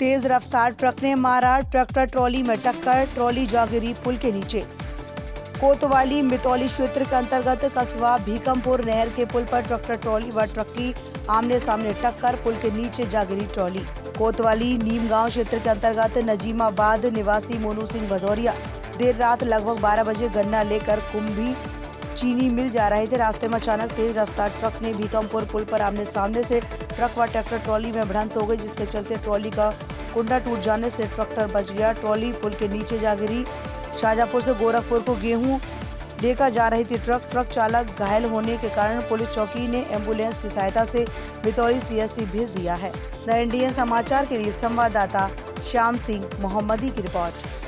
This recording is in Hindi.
तेज रफ्तार ट्रक ने मारा ट्रैक्टर ट्रॉली में टक्कर, ट्रॉली जा गिरी पुल के नीचे। कोतवाली मितौली क्षेत्र के अंतर्गत कस्बा भीकमपुर नहर के पुल पर ट्रैक्टर ट्रॉली व ट्रक की आमने सामने टक्कर, पुल के नीचे जा गिरी ट्रॉली। कोतवाली नीमगांव क्षेत्र के अंतर्गत नजीमाबाद निवासी मोनू सिंह भदौरिया देर रात लगभग 12 बजे गन्ना लेकर कुंभी चीनी मिल जा रहे थे। रास्ते में अचानक तेज रफ्तार ट्रक ने भीकमपुर पुल पर आमने सामने से ट्रक व ट्रैक्टर ट्रॉली में भिड़ंत हो गई, जिसके चलते ट्रॉली का कुंडा टूट जाने से ट्रैक्टर बच गया। ट्रॉली पुल के नीचे जा गिरी। शाहजहांपुर से गोरखपुर को गेहूं लेकर जा रही थी ट्रक चालक घायल होने के कारण पुलिस चौकी ने एम्बुलेंस की सहायता से मितौली CSC भेज दिया है। द इंडियन समाचार के लिए संवाददाता श्याम सिंह मोहम्मदी की रिपोर्ट।